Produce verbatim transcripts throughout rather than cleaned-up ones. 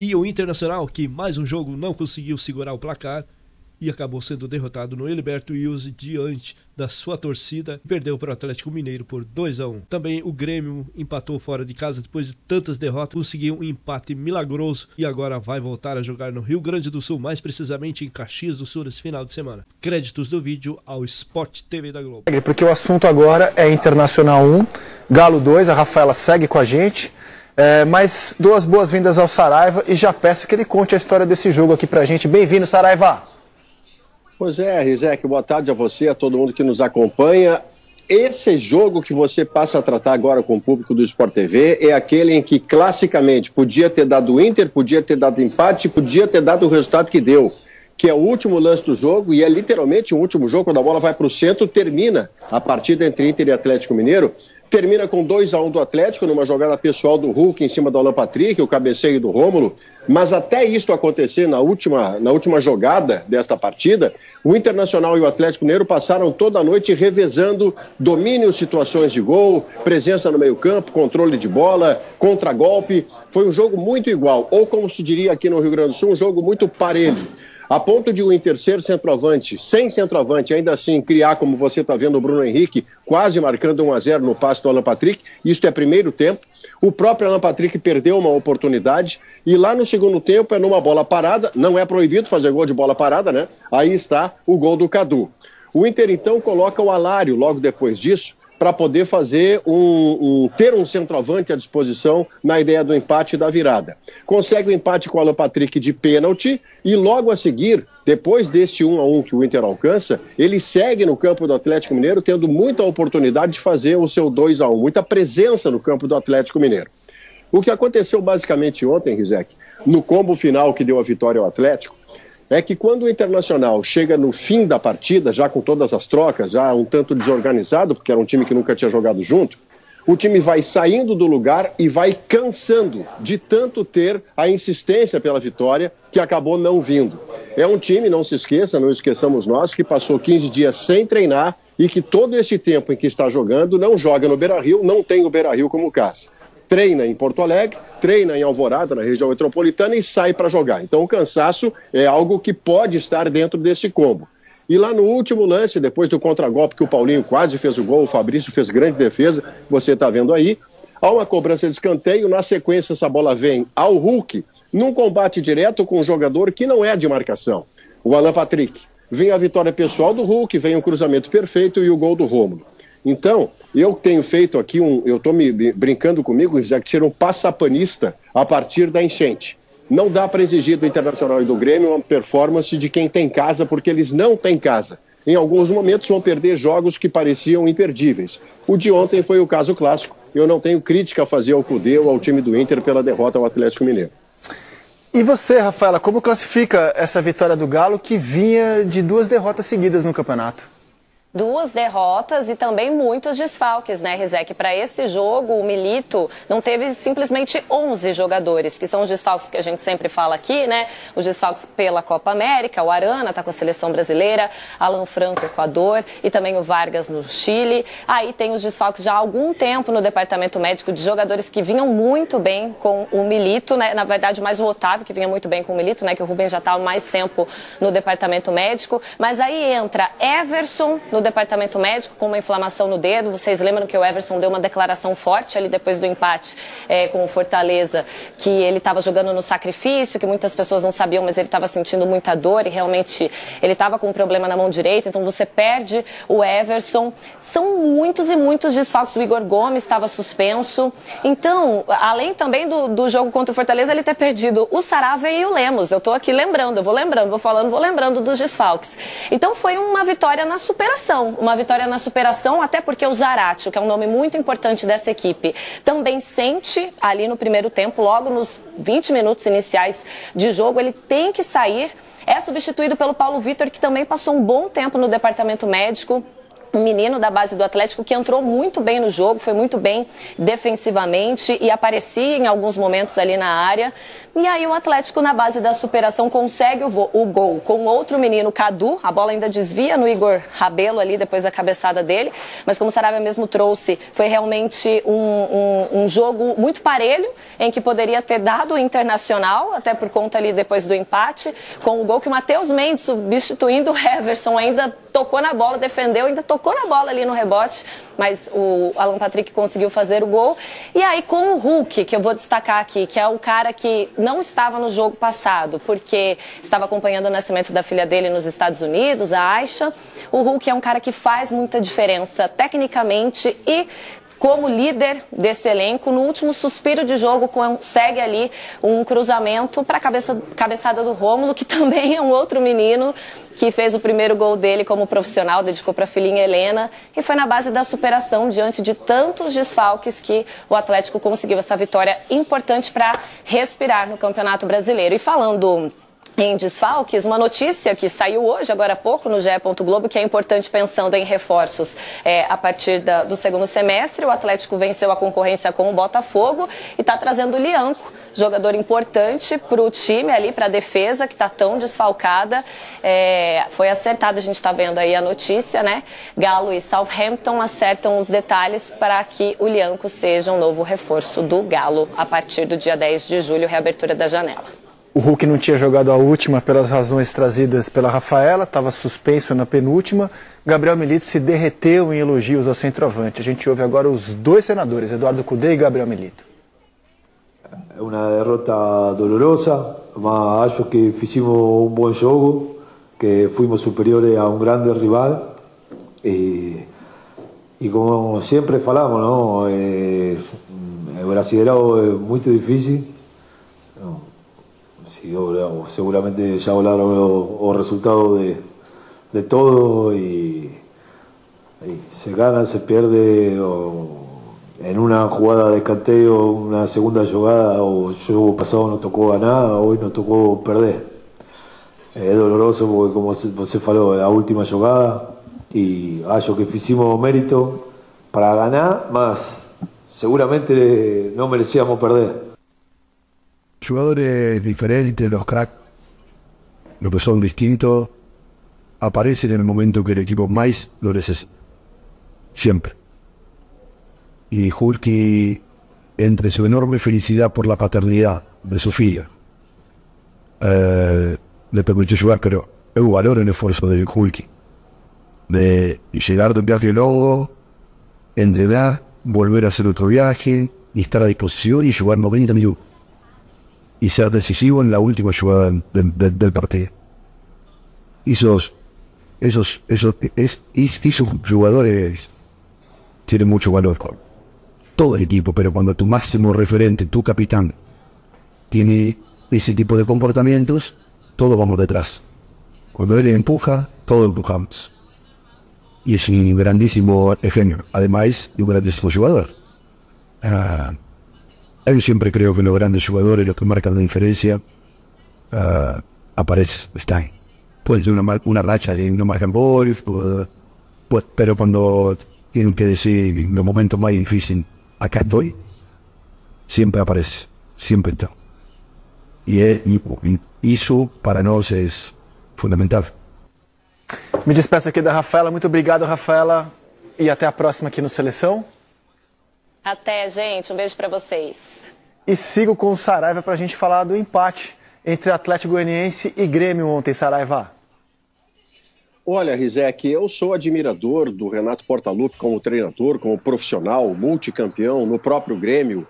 E o Internacional, que mais um jogo não conseguiu segurar o placar e acabou sendo derrotado no Heriberto Wilson diante da sua torcida, e perdeu para o Atlético Mineiro por dois a um. Também o Grêmio empatou fora de casa depois de tantas derrotas, conseguiu um empate milagroso e agora vai voltar a jogar no Rio Grande do Sul, mais precisamente em Caxias do Sul, nesse final de semana. Créditos do vídeo ao Sportv da Globo. Porque o assunto agora é Internacional um, Galo dois, a Rafaela segue com a gente. É, mas duas boas-vindas ao Saraiva e já peço que ele conte a história desse jogo aqui pra gente. Bem-vindo, Saraiva! Pois é, Rizek, boa tarde a você, a todo mundo que nos acompanha. Esse jogo que você passa a tratar agora com o público do Sportv é aquele em que, classicamente, podia ter dado Inter, podia ter dado empate, podia ter dado o resultado que deu, que é o último lance do jogo, e é literalmente o último jogo, quando a bola vai para o centro, termina a partida entre Inter e Atlético Mineiro. Termina com dois a um do Atlético, numa jogada pessoal do Hulk em cima do Alan Patrick, o cabeceio do Rômulo. Mas até isso acontecer na última, na última jogada desta partida, o Internacional e o Atlético Mineiro passaram toda a noite revezando domínio, situações de gol, presença no meio-campo, controle de bola, contragolpe. Foi um jogo muito igual, ou como se diria aqui no Rio Grande do Sul, um jogo muito parelho. A ponto de o Inter ser centroavante, sem centroavante, ainda assim criar, como você está vendo, o Bruno Henrique, quase marcando um a zero no passe do Alan Patrick. Isso é primeiro tempo. O próprio Alan Patrick perdeu uma oportunidade e lá no segundo tempo é numa bola parada. Não é proibido fazer gol de bola parada, né? Aí está o gol do Cadu. O Inter, então, coloca o Alário logo depois disso, para poder fazer um, um, ter um centroavante à disposição na ideia do empate e da virada. Consegue o empate com o Alan Patrick de pênalti e logo a seguir, depois deste um a um que o Inter alcança, ele segue no campo do Atlético Mineiro tendo muita oportunidade de fazer o seu dois a um, muita presença no campo do Atlético Mineiro. O que aconteceu basicamente ontem, Rizek, no combo final que deu a vitória ao Atlético, é que quando o Internacional chega no fim da partida, já com todas as trocas, já um tanto desorganizado, porque era um time que nunca tinha jogado junto, o time vai saindo do lugar e vai cansando de tanto ter a insistência pela vitória que acabou não vindo. É um time, não se esqueça, não esqueçamos nós, que passou quinze dias sem treinar e que todo esse tempo em que está jogando não joga no Beira-Rio, não tem o Beira-Rio como casa. Treina em Porto Alegre, treina em Alvorada, na região metropolitana, e sai para jogar. Então o cansaço é algo que pode estar dentro desse combo. E lá no último lance, depois do contragolpe que o Paulinho quase fez o gol, o Fabrício fez grande defesa, você está vendo aí, há uma cobrança de escanteio, na sequência essa bola vem ao Hulk, num combate direto com um jogador que não é de marcação, o Alan Patrick. Vem a vitória pessoal do Hulk, vem um cruzamento perfeito e o gol do Rômulo. Então, eu tenho feito aqui um... Eu estou me brincando comigo, já que ser um passapanista a partir da enchente. Não dá para exigir do Internacional e do Grêmio uma performance de quem tem casa, porque eles não têm casa. Em alguns momentos vão perder jogos que pareciam imperdíveis. O de ontem foi o caso clássico. Eu não tenho crítica a fazer ao Cudê ou ao time do Inter pela derrota ao Atlético Mineiro. E você, Rafaela, como classifica essa vitória do Galo, que vinha de duas derrotas seguidas no campeonato? Duas derrotas e também muitos desfalques, né, Rizek? Para esse jogo, o Milito não teve simplesmente onze jogadores, que são os desfalques que a gente sempre fala aqui, né? Os desfalques pela Copa América, o Arana está com a seleção brasileira, Alan Franco, Equador, e também o Vargas no Chile. Aí tem os desfalques já há algum tempo no departamento médico de jogadores que vinham muito bem com o Milito, né? Na verdade, mais o Otávio, que vinha muito bem com o Milito, né? Que o Rubens já está há mais tempo no departamento médico. Mas aí entra Everson no departamento médico com uma inflamação no dedo. Vocês lembram que o Everson deu uma declaração forte ali depois do empate é, com o Fortaleza, que ele estava jogando no sacrifício, que muitas pessoas não sabiam, mas ele estava sentindo muita dor e realmente ele estava com um problema na mão direita, então você perde o Everson. São muitos e muitos desfalques. O Igor Gomes estava suspenso. Então, além também do, do jogo contra o Fortaleza, ele ter perdido o Sarave e o Lemos. Eu estou aqui lembrando, eu vou lembrando, vou falando, vou lembrando dos desfalques. Então foi uma vitória na superação. Uma vitória na superação, até porque o Zaracho, que é um nome muito importante dessa equipe, também sente ali no primeiro tempo, logo nos vinte minutos iniciais de jogo, ele tem que sair. É substituído pelo Paulo Vitor, que também passou um bom tempo no departamento médico. um menino da base do Atlético que entrou muito bem no jogo, foi muito bem defensivamente e aparecia em alguns momentos ali na área. E aí o Atlético, na base da superação, consegue o, o gol com outro menino, Cadu. A bola ainda desvia no Igor Rabelo ali, depois da cabeçada dele. Mas como o Sarave mesmo trouxe, foi realmente um, um, um jogo muito parelho, em que poderia ter dado o Internacional, até por conta ali depois do empate, com o gol que o Matheus Mendes, substituindo o Everson, ainda tocou na bola, defendeu, ainda tocou Tocou na bola ali no rebote, mas o Alan Patrick conseguiu fazer o gol. E aí com o Hulk, que eu vou destacar aqui, que é o cara que não estava no jogo passado, porque estava acompanhando o nascimento da filha dele nos Estados Unidos, a Aisha. O Hulk é um cara que faz muita diferença tecnicamente e como líder desse elenco. No último suspiro de jogo, consegue ali um cruzamento para a cabeça, cabeçada do Rômulo, que também é um outro menino que fez o primeiro gol dele como profissional, dedicou para a filhinha Helena, e foi na base da superação diante de tantos desfalques que o Atlético conseguiu essa vitória importante para respirar no Campeonato Brasileiro. E falando em desfalques, uma notícia que saiu hoje, agora há pouco, no G E. Globo, que é importante pensando em reforços é, a partir da, do segundo semestre. O Atlético venceu a concorrência com o Botafogo e está trazendo o Lianco, jogador importante para o time ali, para a defesa, que está tão desfalcada. É, foi acertado, a gente está vendo aí a notícia, né? Galo e Southampton acertam os detalhes para que o Lianco seja um novo reforço do Galo a partir do dia dez de julho, reabertura da janela. O Hulk não tinha jogado a última pelas razões trazidas pela Rafaela, estava suspenso na penúltima. Gabriel Milito se derreteu em elogios ao centroavante. A gente ouve agora os dois senadores, Eduardo Cudê e Gabriel Milito. É uma derrota dolorosa, mas acho que fizemos um bom jogo, que fomos superiores a um grande rival. E, e como sempre falamos, não? É, é brasileiro é muito difícil. Não. Sí, seguramente ya hablaron los resultados de, de todo y, y se gana, se pierde o en una jugada de escanteo, una segunda jugada o yo pasado no tocó ganar, hoy nos tocó perder. Es doloroso porque como você falou, la última jugada y acho que hicimos mérito para ganar, más seguramente no merecíamos perder. Jugadores diferentes, los cracks, los que son distintos, aparecen en el momento que el equipo más lo necesita. Siempre. Y Hulk, entre su enorme felicidad por la paternidad de su hija, eh, le permitió jugar, pero hubo valor en el esfuerzo de Hulk. De llegar de un viaje largo, entrenar, volver a hacer otro viaje, y estar a disposición y jugar noventa minutos. Y ser decisivo en la última jugada del, del, del partido. Hizo esos, esos, es, esos jugadores tienen mucho valor. Todo el equipo, pero cuando tu máximo referente, tu capitán, tiene ese tipo de comportamientos, todos vamos detrás. Cuando él empuja, todos empujamos. Y es un grandísimo genio, además de un grandísimo jugador. Ah, yo siempre creo que los grandes jugadores, los que marcan la diferencia, uh, aparecen, están. Pueden ser una, una racha de no marcan gol, pues, pero cuando tienen que decir en los momentos más difíciles, acá estoy, siempre aparece, siempre está. Y, es, y, y eso para nosotros es fundamental. Me despeço aqui da Rafaela, muito obrigado, Rafaela, e até a próxima aqui no Seleção. Até, gente. Um beijo pra vocês. E sigo com o Saraiva pra gente falar do empate entre Atlético Goianiense e Grêmio ontem, Saraiva. Olha, Rizek, eu sou admirador do Renato Portaluppi como treinador, como profissional, multicampeão no próprio Grêmio,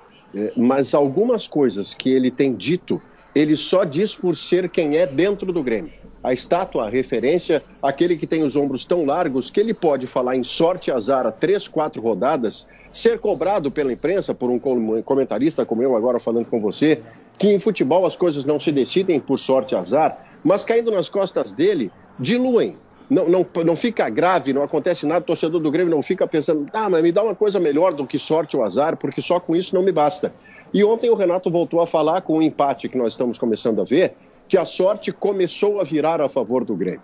mas algumas coisas que ele tem dito, ele só diz por ser quem é dentro do Grêmio. A estátua, a referência, aquele que tem os ombros tão largos que ele pode falar em sorte e azar a três, quatro rodadas, ser cobrado pela imprensa, por um comentarista como eu agora falando com você, que em futebol as coisas não se decidem por sorte e azar, mas caindo nas costas dele, diluem. Não, não, não fica grave, não acontece nada, o torcedor do Grêmio não fica pensando, ah, mas me dá uma coisa melhor do que sorte ou azar, porque só com isso não me basta. E ontem o Renato voltou a falar com o empate que nós estamos começando a ver, que a sorte começou a virar a favor do Grêmio.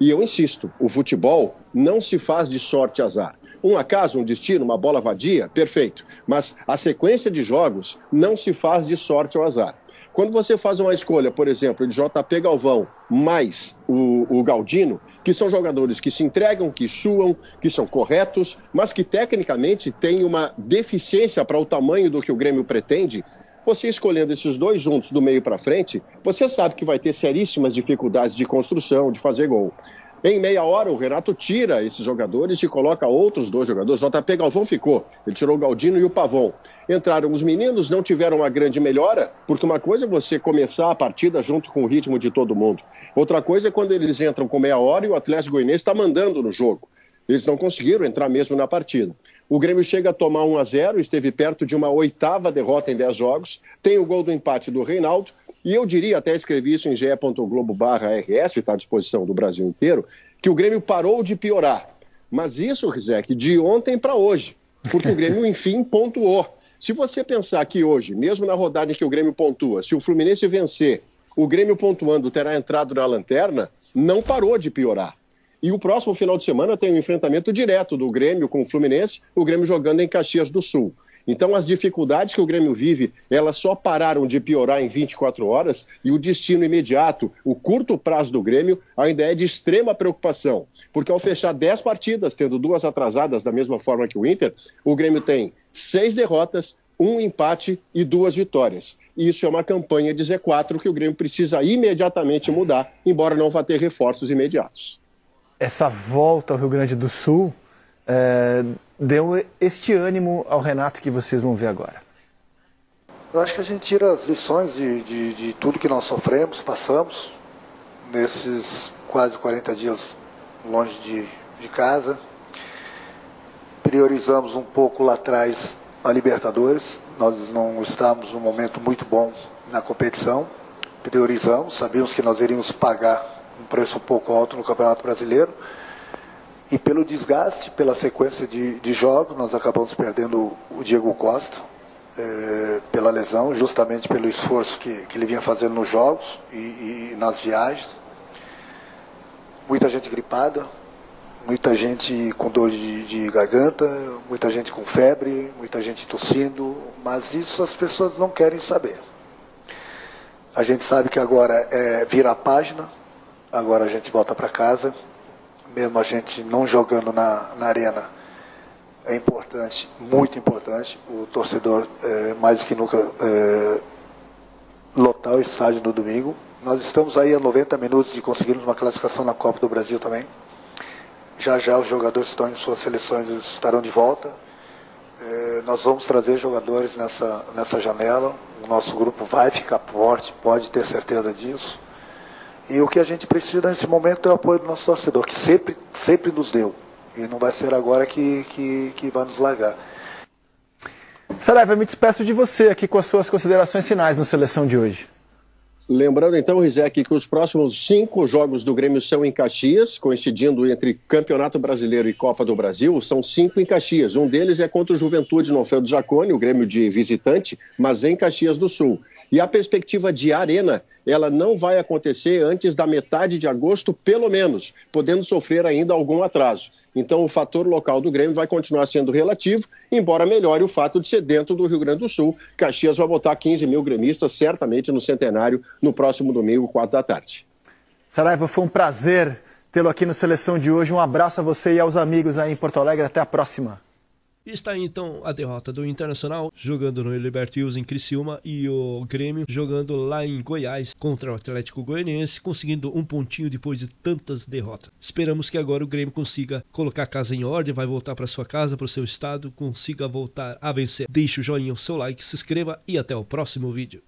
E eu insisto, o futebol não se faz de sorte e azar. Um acaso, um destino, uma bola vadia, perfeito. Mas a sequência de jogos não se faz de sorte ou azar. Quando você faz uma escolha, por exemplo, de J P Galvão mais o, o Galdino, que são jogadores que se entregam, que suam, que são corretos, mas que tecnicamente têm uma deficiência para o tamanho do que o Grêmio pretende, você escolhendo esses dois juntos do meio para frente, você sabe que vai ter seríssimas dificuldades de construção, de fazer gol. Em meia hora, o Renato tira esses jogadores e coloca outros dois jogadores. J P Galvão ficou, ele tirou o Galdino e o Pavão. Entraram os meninos, não tiveram uma grande melhora, porque uma coisa é você começar a partida junto com o ritmo de todo mundo. Outra coisa é quando eles entram com meia hora e o Atlético Goianiense está mandando no jogo. Eles não conseguiram entrar mesmo na partida. O Grêmio chega a tomar um a zero, esteve perto de uma oitava derrota em dez jogos. Tem o gol do empate do Reinaldo. E eu diria, até escrevi isso em ge ponto globo barra erre esse, está à disposição do Brasil inteiro, que o Grêmio parou de piorar. Mas isso, Rizek, de ontem para hoje, porque o Grêmio, enfim, pontuou. Se você pensar que hoje, mesmo na rodada em que o Grêmio pontua, se o Fluminense vencer, o Grêmio pontuando terá entrado na lanterna, não parou de piorar. E o próximo final de semana tem um enfrentamento direto do Grêmio com o Fluminense, o Grêmio jogando em Caxias do Sul. Então, as dificuldades que o Grêmio vive, elas só pararam de piorar em vinte e quatro horas e o destino imediato, o curto prazo do Grêmio, ainda é de extrema preocupação. Porque ao fechar dez partidas, tendo duas atrasadas da mesma forma que o Inter, o Grêmio tem seis derrotas, um empate e duas vitórias. Isso é uma campanha de zê quatro que o Grêmio precisa imediatamente mudar, embora não vá ter reforços imediatos. Essa volta ao Rio Grande do Sul... É... deu este ânimo ao Renato que vocês vão ver agora? Eu acho que a gente tira as lições de, de, de tudo que nós sofremos, passamos, nesses quase quarenta dias longe de, de casa. Priorizamos um pouco lá atrás a Libertadores, nós não estávamos num momento muito bom na competição, priorizamos, sabíamos que nós iríamos pagar um preço um pouco alto no Campeonato Brasileiro, e pelo desgaste, pela sequência de, de jogos, nós acabamos perdendo o Diego Costa é, pela lesão, justamente pelo esforço que, que ele vinha fazendo nos jogos e, e nas viagens. Muita gente gripada, muita gente com dor de, de garganta, muita gente com febre, muita gente tossindo, mas isso as pessoas não querem saber. A gente sabe que agora é virar a página, agora a gente volta para casa. Mesmo a gente não jogando na, na arena, é importante, muito importante, o torcedor é, mais do que nunca é, lotar o estádio no domingo. Nós estamos aí a noventa minutos de conseguirmos uma classificação na Copa do Brasil também. Já já os jogadores estão em suas seleções, estarão de volta. É, nós vamos trazer jogadores nessa, nessa janela. O nosso grupo vai ficar forte, pode ter certeza disso. E o que a gente precisa nesse momento é o apoio do nosso torcedor, que sempre, sempre nos deu. E não vai ser agora que, que, que vai nos largar. Sarave, eu me despeço de você aqui com as suas considerações finais na seleção de hoje. Lembrando então, Rizek, que os próximos cinco jogos do Grêmio são em Caxias, coincidindo entre Campeonato Brasileiro e Copa do Brasil, são cinco em Caxias. Um deles é contra o Juventude no Alfredo Jaconi, o Grêmio de visitante, mas em Caxias do Sul. E a perspectiva de arena, ela não vai acontecer antes da metade de agosto, pelo menos, podendo sofrer ainda algum atraso. Então, o fator local do Grêmio vai continuar sendo relativo, embora melhore o fato de ser dentro do Rio Grande do Sul. Caxias vai botar quinze mil gremistas, certamente, no Centenário, no próximo domingo, quatro da tarde. Saraiva, foi um prazer tê-lo aqui no Seleção de hoje. Um abraço a você e aos amigos aí em Porto Alegre. Até a próxima. Está aí, então, a derrota do Internacional, jogando no Libertadores em Criciúma, e o Grêmio jogando lá em Goiás contra o Atlético Goianiense, conseguindo um pontinho depois de tantas derrotas. Esperamos que agora o Grêmio consiga colocar a casa em ordem, vai voltar para sua casa, para o seu estado, consiga voltar a vencer. Deixe o joinha, o seu like, se inscreva e até o próximo vídeo.